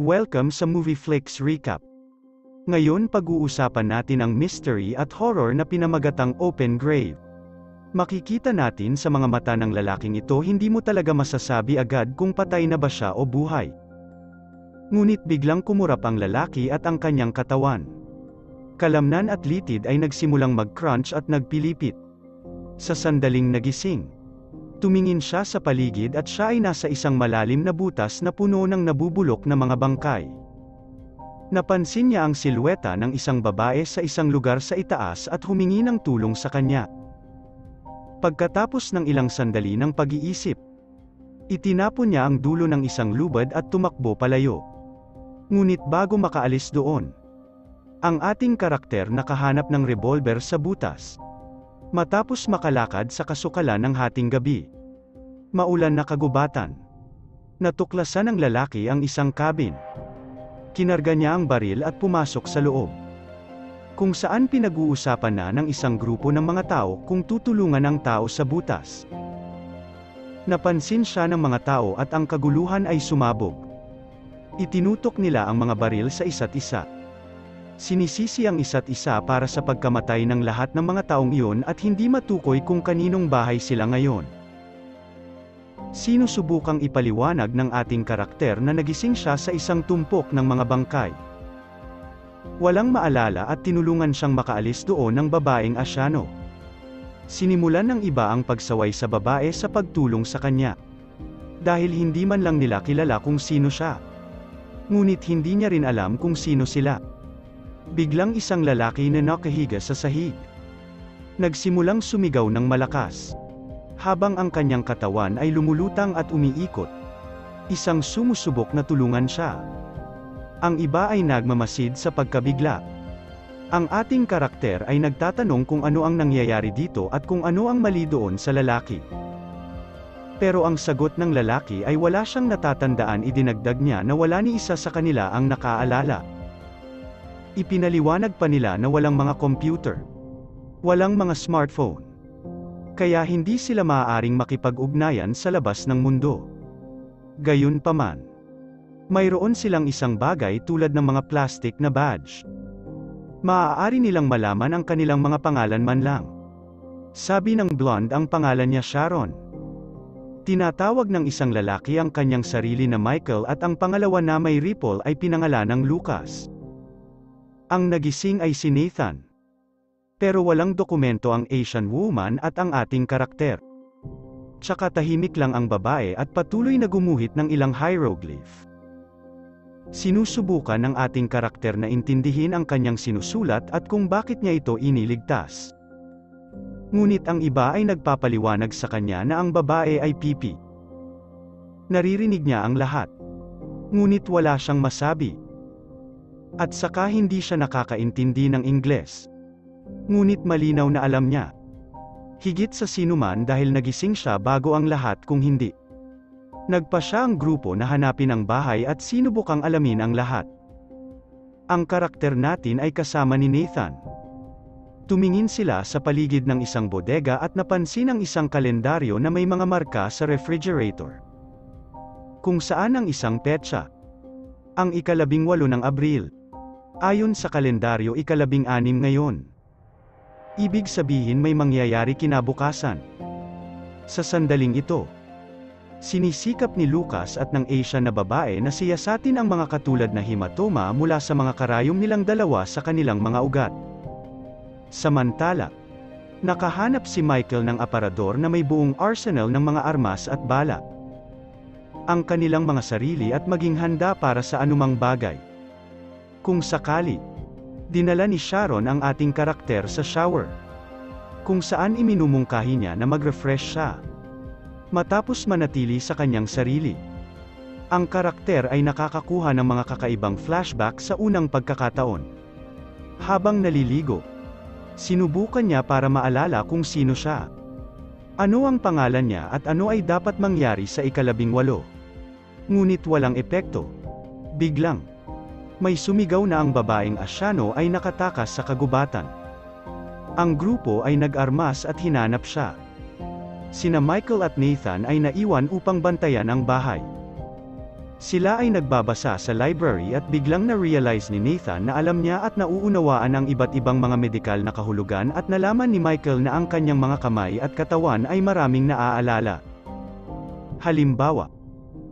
Welcome sa MovieFlix Recap. Ngayon pag-uusapan natin ang mystery at horror na pinamagatang Open Grave. Makikita natin sa mga mata ng lalaking ito hindi mo talaga masasabi agad kung patay na ba siya o buhay. Ngunit biglang kumurap ang lalaki at ang kanyang katawan. Kalamnan at litid ay nagsimulang mag-crunch at nagpilipit. Sa sandaling nagising, tumingin siya sa paligid at siya ay nasa isang malalim na butas na puno ng nabubulok na mga bangkay. Napansin niya ang silweta ng isang babae sa isang lugar sa itaas at humingi ng tulong sa kanya. Pagkatapos ng ilang sandali ng pag-iisip, itinapon niya ang dulo ng isang lubad at tumakbo palayo. Ngunit bago makaalis doon, ang ating karakter nakahanap ng revolver sa butas. Matapos makalakad sa kasukalan ng hating gabi, maulan na kagubatan, natuklasan ng lalaki ang isang cabin. Kinarga niya ang baril at pumasok sa loob, kung saan pinag-uusapan na ng isang grupo ng mga tao kung tutulungan ang tao sa butas. Napansin siya ng mga tao at ang kaguluhan ay sumabog. Itinutok nila ang mga baril sa isa't isa. Sinisisi ang isa't isa para sa pagkamatay ng lahat ng mga taong iyon at hindi matukoy kung kaninong bahay sila ngayon. Sinusubukang ipaliwanag ng ating karakter na nagising siya sa isang tumpok ng mga bangkay. Walang maalala at tinulungan siyang makaalis doon ng babaeng Asyano. Sinimulan ng iba ang pagsaway sa babae sa pagtulong sa kanya, dahil hindi man lang nila kilala kung sino siya. Ngunit hindi niya rin alam kung sino sila. Biglang isang lalaki na nakahiga sa sahig nagsimulang sumigaw ng malakas, habang ang kanyang katawan ay lumulutang at umiikot. Isang sumusubok na tulungan siya. Ang iba ay nagmamasid sa pagkabigla. Ang ating karakter ay nagtatanong kung ano ang nangyayari dito at kung ano ang mali doon sa lalaki. Pero ang sagot ng lalaki ay wala siyang natatandaan. Idinagdag niya na wala ni isa sa kanila ang nakaalala. Ipinaliwanag pa nila na walang mga computer, walang mga smartphone, kaya hindi sila maaaring makipag-ugnayan sa labas ng mundo. Gayunpaman, mayroon silang isang bagay tulad ng mga plastic na badge. Maaari nilang malaman ang kanilang mga pangalan man lang. Sabi ng blonde ang pangalan niya Sharon. Tinatawag ng isang lalaki ang kanyang sarili na Michael at ang pangalawa na may ripple ay pinangalan ng Lucas. Ang nagising ay si Nathan. Pero walang dokumento ang Asian woman at ang ating karakter. Tsaka tahimik lang ang babae at patuloy na gumuhit ng ilang hieroglyph. Sinusubukan ng ating karakter na intindihin ang kanyang sinusulat at kung bakit niya ito iniligtas. Ngunit ang iba ay nagpapaliwanag sa kanya na ang babae ay pipi. Naririnig niya ang lahat, ngunit wala siyang masabi. At saka hindi siya nakakaintindi ng Ingles, ngunit malinaw na alam niya. Higit sa sinuman dahil nagising siya bago ang lahat kung hindi. Nagpa siya ang grupo na hanapin ang bahay at sinubukang alamin ang lahat. Ang karakter natin ay kasama ni Nathan. Tumingin sila sa paligid ng isang bodega at napansin ang isang kalendaryo na may mga marka sa refrigerator, kung saan ang isang petsa, ang 18 ng Abril. Ayon sa kalendaryo 16 ngayon. Ibig sabihin may mangyayari kinabukasan. Sa sandaling ito, sinisikap ni Lucas at ng Asian na babae na siyasatin ang mga katulad na hematoma mula sa mga karayom nilang dalawa sa kanilang mga ugat. Samantala, nakahanap si Michael ng aparador na may buong arsenal ng mga armas at bala, ang kanilang mga sarili at maging handa para sa anumang bagay. Kung sakali, dinala ni Sharon ang ating karakter sa shower, kung saan iminumungkahi niya na mag-refresh siya, matapos manatili sa kanyang sarili. Ang karakter ay nakakakuha ng mga kakaibang flashback sa unang pagkakataon. Habang naliligo, sinubukan niya para maalala kung sino siya, ano ang pangalan niya at ano ay dapat mangyari sa 18. Ngunit walang epekto. Biglang, may sumigaw na ang babaeng Asyano ay nakatakas sa kagubatan. Ang grupo ay nag-armas at hinanap siya. Sina Michael at Nathan ay naiwan upang bantayan ang bahay. Sila ay nagbabasa sa library at biglang na-realize ni Nathan na alam niya at nauunawaan ang iba't ibang mga medikal na kahulugan at nalaman ni Michael na ang kanyang mga kamay at katawan ay maraming naaalala. Halimbawa,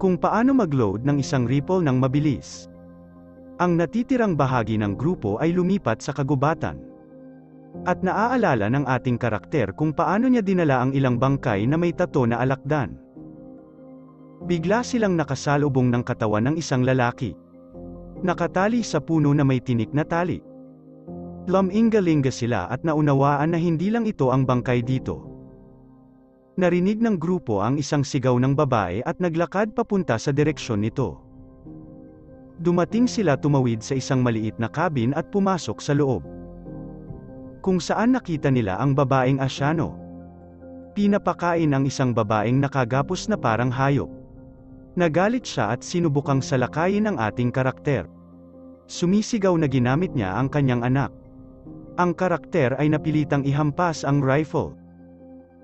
kung paano mag-load ng isang rifle ng mabilis. Ang natitirang bahagi ng grupo ay lumipat sa kagubatan. At naaalala ng ating karakter kung paano niya dinala ang ilang bangkay na may tato na alakdan. Bigla silang nakasalubong ng katawan ng isang lalaki. Nakatali sa puno na may tinik na tali. Lamingalinga sila at naunawaan na hindi lang ito ang bangkay dito. Narinig ng grupo ang isang sigaw ng babae at naglakad papunta sa direksyon nito. Dumating sila tumawid sa isang maliit na cabin at pumasok sa loob. Kung saan nakita nila ang babaeng Asyano. Pinapakain ang isang babaeng nakagapos na parang hayop. Nagalit siya at sinubukang salakayin ang ating karakter. Sumisigaw na ginamit niya ang kanyang anak. Ang karakter ay napilitang ihampas ang rifle.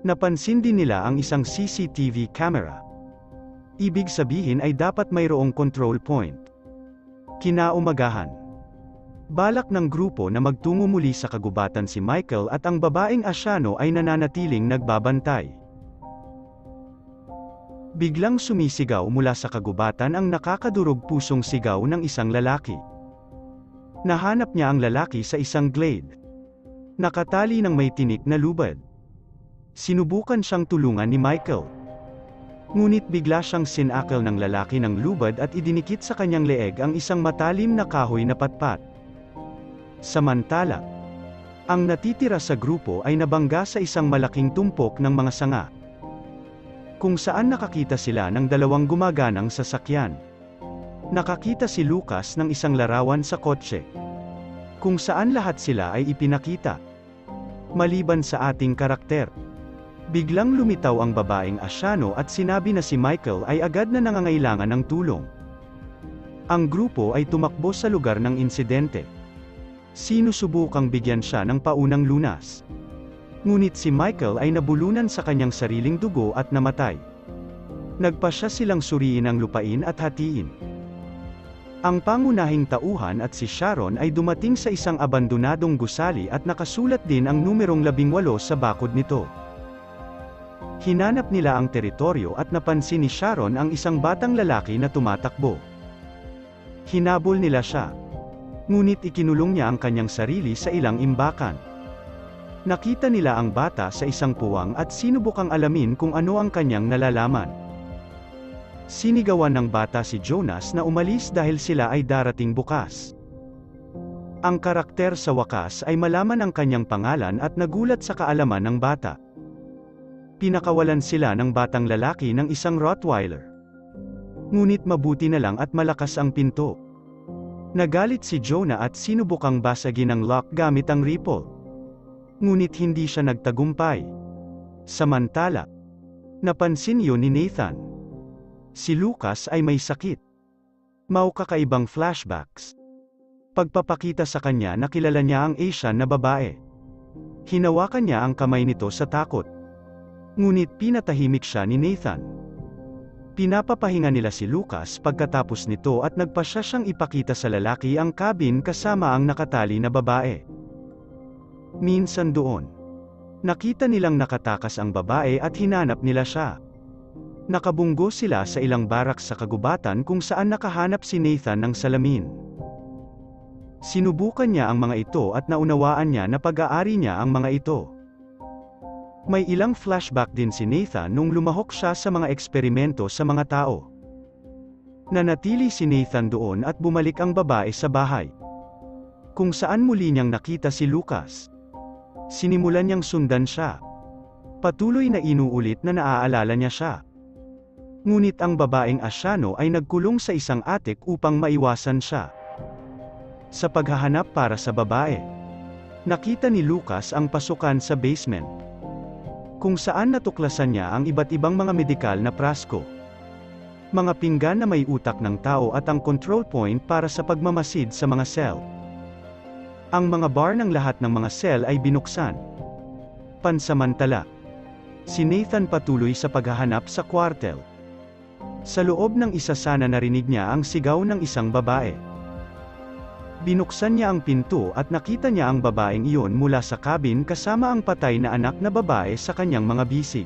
Napansin din nila ang isang CCTV camera. Ibig sabihin ay dapat mayroong control point. Kinaumagahan. Balak ng grupo na magtungo muli sa kagubatan si Michael at ang babaeng Asyano ay nananatiling nagbabantay. Biglang sumisigaw mula sa kagubatan ang nakakadurog pusong sigaw ng isang lalaki. Nahanap niya ang lalaki sa isang glade. Nakatali ng may tinik na lubad. Sinubukan siyang tulungan ni Michael. Ngunit bigla siyang sinakal ng lalaki ng lubad at idinikit sa kanyang leeg ang isang matalim na kahoy na patpat. Samantala, ang natitira sa grupo ay nabangga sa isang malaking tumpok ng mga sanga. Kung saan nakakita sila ng dalawang gumaganang sasakyan. Nakakita si Lucas ng isang larawan sa kotse. Kung saan lahat sila ay ipinakita. Maliban sa ating karakter. Biglang lumitaw ang babaeng Asyano at sinabi na si Michael ay agad na nangangailangan ng tulong. Ang grupo ay tumakbo sa lugar ng insidente. Sinusubukang bigyan siya ng paunang lunas. Ngunit si Michael ay nabulunan sa kanyang sariling dugo at namatay. Nagpasya silang suriin ang lupain at hatiin. Ang pangunahing tauhan at si Sharon ay dumating sa isang abandonadong gusali at nakasulat din ang numerong 18 sa bakod nito. Hinanap nila ang teritoryo at napansin ni Sharon ang isang batang lalaki na tumatakbo. Hinabol nila siya. Ngunit ikinulong niya ang kanyang sarili sa ilang imbakan. Nakita nila ang bata sa isang puwang at sinubukang alamin kung ano ang kanyang nalalaman. Sinigawan ng bata si Jonas na umalis dahil sila ay darating bukas. Ang karakter sa wakas ay malaman ang kanyang pangalan at nagulat sa kaalaman ng bata. Pinakawalan sila ng batang lalaki ng isang Rottweiler. Ngunit mabuti na lang at malakas ang pinto. Nagalit si Jonah at sinubukang basagin ang lock gamit ang rifle. Ngunit hindi siya nagtagumpay. Samantala, napansin yun ni Nathan. Si Lucas ay may sakit. Mau kakaibang flashbacks. Pagpapakita sa kanya na kilala niya ang Asian na babae. Hinawakan niya ang kamay nito sa takot. Ngunit pinatahimik siya ni Nathan. Pinapapahinga nila si Lucas pagkatapos nito at nagpasya siyang ipakita sa lalaki ang cabin kasama ang nakatali na babae. Minsan doon, nakita nilang nakatakas ang babae at hinanap nila siya. Nakabunggo sila sa ilang barak sa kagubatan kung saan nakahanap si Nathan ng salamin. Sinubukan niya ang mga ito at naunawaan niya na pag-aari niya ang mga ito. May ilang flashback din si Nathan nung lumahok siya sa mga eksperimento sa mga tao. Nanatili si Nathan doon at bumalik ang babae sa bahay. Kung saan muli niyang nakita si Lucas. Sinimulan niyang sundan siya. Patuloy na inuulit na naaalala niya siya. Ngunit ang babaeng Asyano ay nagkulong sa isang attic upang maiwasan siya. Sa paghahanap para sa babae, nakita ni Lucas ang pasukan sa basement. Kung saan natuklasan niya ang iba't ibang mga medikal na prasko. Mga pinggan na may utak ng tao at ang control point para sa pagmamasid sa mga cell. Ang mga bar ng lahat ng mga cell ay binuksan. Pansamantala, si Nathan patuloy sa paghahanap sa kwartel. Sa loob ng isa sana narinig niya ang sigaw ng isang babae. Binuksan niya ang pinto at nakita niya ang babaeng iyon mula sa cabin kasama ang patay na anak na babae sa kanyang mga bisig.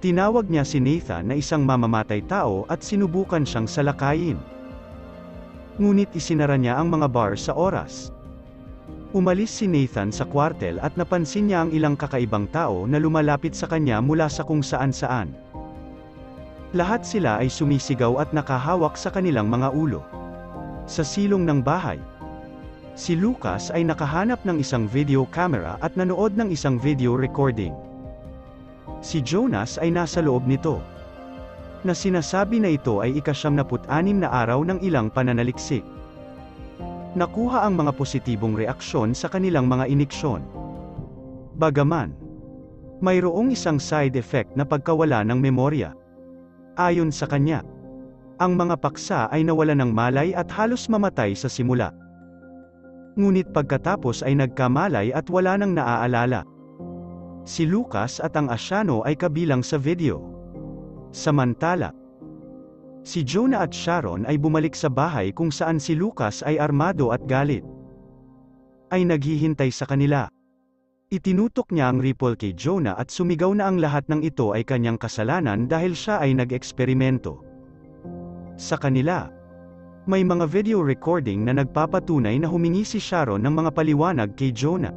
Tinawag niya si Nathan na isang mamamatay tao at sinubukan siyang salakayin. Ngunit isinara niya ang mga bar sa oras. Umalis si Nathan sa kwartel at napansin niya ang ilang kakaibang tao na lumalapit sa kanya mula sa kung saan-saan. Lahat sila ay sumisigaw at nakahawak sa kanilang mga ulo. Sa silong ng bahay, si Lucas ay nakahanap ng isang video camera at nanood ng isang video recording. Si Jonas ay nasa loob nito. Na sinasabi na ito ay ika-76 na araw ng ilang pananaliksik. Nakuha ang mga positibong reaksyon sa kanilang mga iniksyon. Bagaman, mayroong isang side effect na pagkawala ng memorya. Ayon sa kanya, ang mga paksa ay nawala ng malay at halos mamatay sa simula. Ngunit pagkatapos ay nagkamalay at wala nang naaalala. Si Lucas at ang Asyano ay kabilang sa video. Samantala, si Jonah at Sharon ay bumalik sa bahay kung saan si Lucas ay armado at galit. Ay naghihintay sa kanila. Itinutok niya ang ripple kay Jonah at sumigaw na ang lahat ng ito ay kanyang kasalanan dahil siya ay nag-eksperimento. Sa kanila, may mga video recording na nagpapatunay na humingi si Sharon ng mga paliwanag kay Jonah.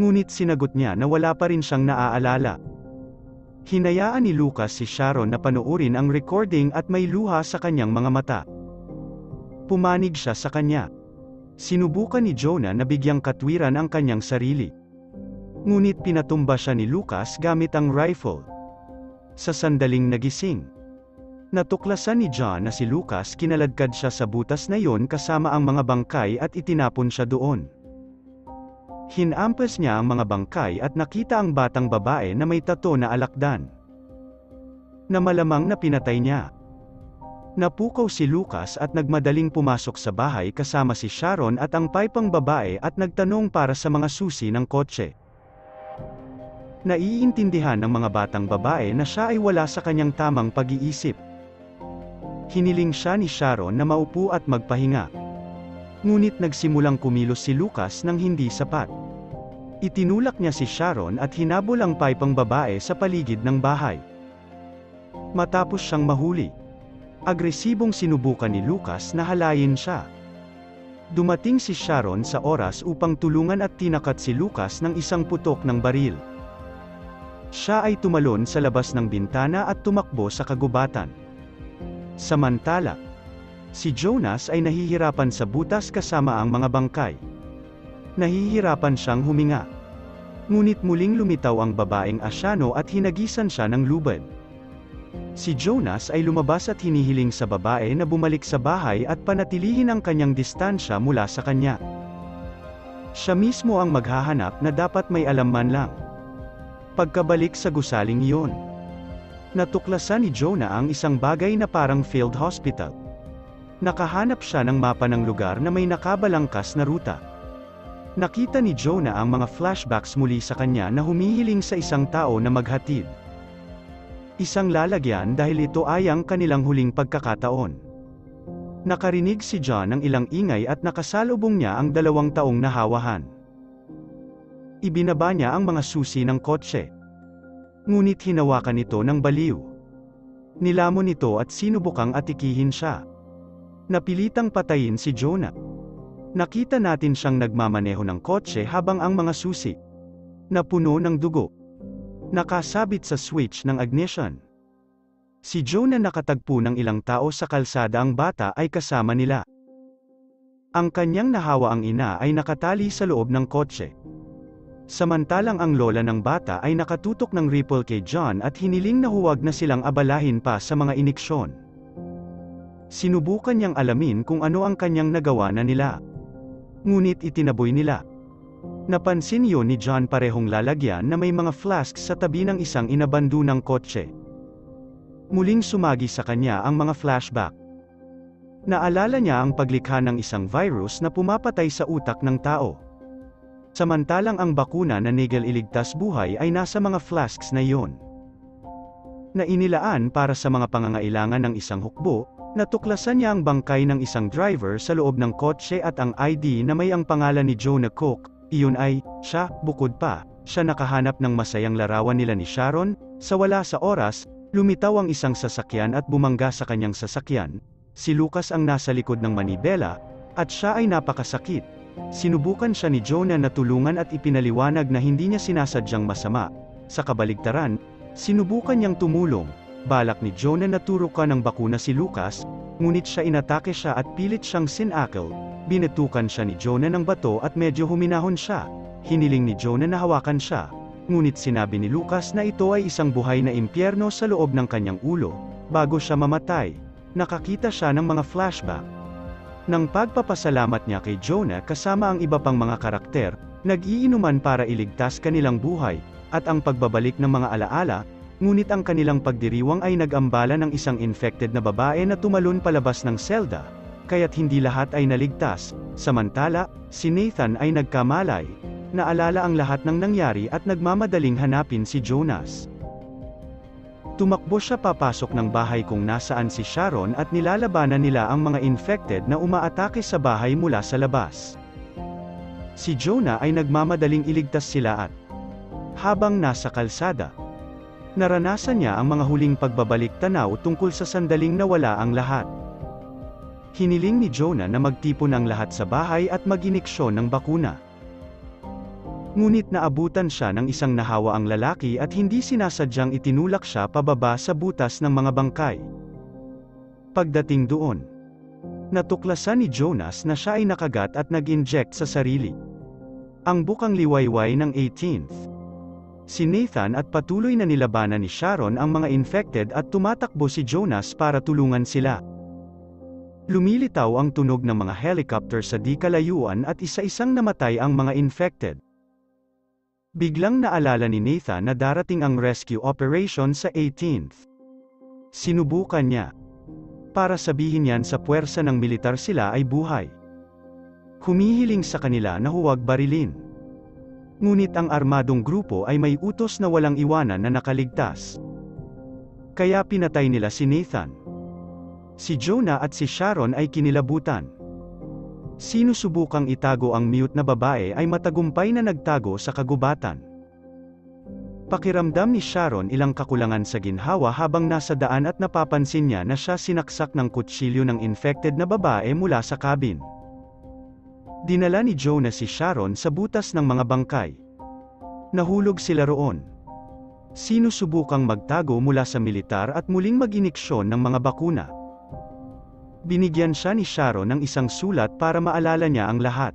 Ngunit sinagot niya na wala pa rin siyang naaalala. Hinayaan ni Lucas si Sharon na panoorin ang recording at may luha sa kanyang mga mata. Pumanig siya sa kanya. Sinubukan ni Jonah na bigyang katwiran ang kanyang sarili. Ngunit pinatumba siya ni Lucas gamit ang rifle. Sa sandaling nagising, natuklasan ni John na si Lucas kinaladkad siya sa butas na yon kasama ang mga bangkay at itinapon siya doon. Hinampas niya ang mga bangkay at nakita ang batang babae na may tato na alakdan. Na malamang na pinatay niya. Napukaw si Lucas at nagmadaling pumasok sa bahay kasama si Sharon at ang paypang babae at nagtanong para sa mga susi ng kotse. Naiintindihan ng mga batang babae na siya ay wala sa kanyang tamang pag-iisip. Hiniling siya ni Sharon na maupo at magpahinga. Ngunit nagsimulang kumilos si Lucas nang hindi sapat. Itinulak niya si Sharon at hinabol ang paypang babae sa paligid ng bahay. Matapos siyang mahuli, agresibong sinubukan ni Lucas na halayin siya. Dumating si Sharon sa oras upang tulungan at tinakat si Lucas ng isang putok ng baril. Siya ay tumalon sa labas ng bintana at tumakbo sa kagubatan. Samantala, si Jonas ay nahihirapan sa butas kasama ang mga bangkay. Nahihirapan siyang huminga. Ngunit muling lumitaw ang babaeng Asyano at hinagisan siya ng lubid. Si Jonas ay lumabas at hinihiling sa babae na bumalik sa bahay at panatilihin ang kanyang distansya mula sa kanya. Siya mismo ang maghahanap na dapat may alam man lang. Pagkabalik sa gusaling iyon, natuklasan ni Jonah ang isang bagay na parang field hospital. Nakahanap siya ng mapa ng lugar na may nakabalangkas na ruta. Nakita ni Jonah ang mga flashbacks muli sa kanya na humihiling sa isang tao na maghatid. Isang lalagyan dahil ito ay ang kanilang huling pagkakataon. Nakarinig si John ng ilang ingay at nakasalubong niya ang 2 taong nahawahan. Ibinaba niya ang mga susi ng kotse. Ngunit hinawakan ito ng baliw. Nilamon ito at sinubukang atikihin siya. Napilitang patayin si Jonah. Nakita natin siyang nagmamaneho ng kotse habang ang mga susi napuno ng dugo nakasabit sa switch ng ignition. Si Jonah nakatagpo ng ilang tao sa kalsada ang bata ay kasama nila. Ang kanyang nahawa ang ina ay nakatali sa loob ng kotse. Samantalang ang lola ng bata ay nakatutok ng rifle kay John at hiniling na huwag na silang abalahin pa sa mga iniksyon. Sinubukan niyang alamin kung ano ang kanyang nagawa na nila. Ngunit itinaboy nila. Napansin yon ni John parehong lalagyan na may mga flasks sa tabi ng isang inabandonang kotse. Muling sumagi sa kanya ang mga flashback. Naalala niya ang paglikha ng isang virus na pumapatay sa utak ng tao. Samantalang ang bakuna na Nigel iligtas buhay ay nasa mga flasks na yon. na inilaan para sa mga pangangailangan ng isang hukbo. Natuklasan niya ang bangkay ng isang driver sa loob ng kotse at ang ID na may ang pangalan ni Jonah Cook. Iyon ay siya. Bukod pa, siya nakahanap ng masayang larawan nila ni Sharon. Sa wala sa oras, lumitaw ang isang sasakyan at bumangga sa kanyang sasakyan. Si Lucas ang nasa likod ng manibela, at siya ay napakasakit. Sinubukan siya ni Jonah na tulungan at ipinaliwanag na hindi niya sinasadyang masama. Sa kabaligtaran, sinubukan niyang tumulong. Balak ni Jonah na turukan ng bakuna si Lucas, ngunit siya inatake siya at pilit siyang sinakal. Binetukan siya ni Jonah ng bato at medyo huminahon siya. Hiniling ni Jonah na hawakan siya, ngunit sinabi ni Lucas na ito ay isang buhay na impyerno sa loob ng kanyang ulo. Bago siya mamatay, nakakita siya ng mga flashback ng pagpapasalamat niya kay Jonah kasama ang iba pang mga karakter, nag-iinuman para iligtas kanilang buhay, at ang pagbabalik ng mga alaala. Ngunit ang kanilang pagdiriwang ay nag-ambala ng isang infected na babae na tumalon palabas ng selda, kaya't hindi lahat ay naligtas. Samantala, si Nathan ay nagkamalay, naalala ang lahat ng nangyari at nagmamadaling hanapin si Jonas. Tumakbo siya papasok ng bahay kung nasaan si Sharon at nilalabanan nila ang mga infected na umaatake sa bahay mula sa labas. Si Jonah ay nagmamadaling iligtas sila at habang nasa kalsada, naranasan niya ang mga huling pagbabalik tanaw tungkol sa sandaling nawala ang lahat. Hiniling ni Jonah na magtipon ang lahat sa bahay at mag-ineksyon ng bakuna. Ngunit naabutan siya ng isang nahawaang lalaki at hindi sinasadyang itinulak siya pababa sa butas ng mga bangkay. Pagdating doon, natuklasan ni Jonas na siya ay nakagat at nag-inject sa sarili. Ang bukang liwayway ng 18th. Si Nathan at patuloy na nilabanan ni Sharon ang mga infected at tumatakbo si Jonas para tulungan sila. Lumilitaw ang tunog ng mga helicopter sa di kalayuan at isa-isang namatay ang mga infected. Biglang naalala ni Nathan na darating ang rescue operation sa 18th. Sinubukan niya para sabihin yan sa puwersa ng militar sila ay buhay. Humihiling sa kanila na huwag barilin. Ngunit ang armadong grupo ay may utos na walang iwanan na nakaligtas. Kaya pinatay nila si Nathan. Si Jonah at si Sharon ay kinilabutan. Sinusubukang itago ang mute na babae ay matagumpay na nagtago sa kagubatan. Pakiramdam ni Sharon ilang kakulangan sa ginhawa habang nasa daan at napapansin niya na siya sinaksak ng kutsilyo ng infected na babae mula sa cabin. Dinala ni Jonah si Sharon sa butas ng mga bangkay. Nahulog sila roon. Sinusubukang magtago mula sa militar at muling mag-ineksyon ng mga bakuna. Binigyan siya ni Sharon ng isang sulat para maalala niya ang lahat.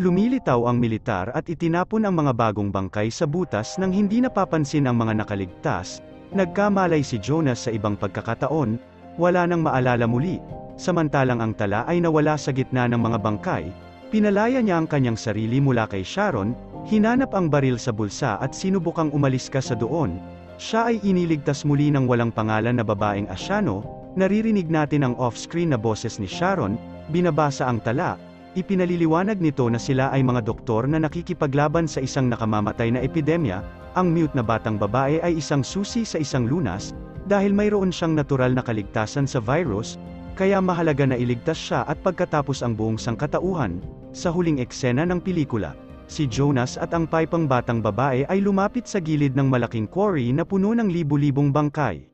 Lumilitaw ang militar at itinapon ang mga bagong bangkay sa butas nang hindi napapansin ang mga nakaligtas. Nagkamalay si Jonah sa ibang pagkakataon, wala nang maalala muli. Samantalang ang tala ay nawala sa gitna ng mga bangkay, pinalaya niya ang kanyang sarili mula kay Sharon, hinanap ang baril sa bulsa at sinubukang umalis ka sa doon. Siya ay iniligtas muli ng walang pangalan na babaeng Asyano. Naririnig natin ang off-screen na boses ni Sharon, binabasa ang tala, ipinaliliwanag nito na sila ay mga doktor na nakikipaglaban sa isang nakamamatay na epidemya. Ang mute na batang babae ay isang susi sa isang lunas, dahil mayroon siyang natural na kaligtasan sa virus, kaya mahalaga na iligtas siya at pagkatapos ang buong sangkatauhan. Sa huling eksena ng pelikula, si Jonas at ang paypang batang babae ay lumapit sa gilid ng malaking quarry na puno ng libu-libong bangkay.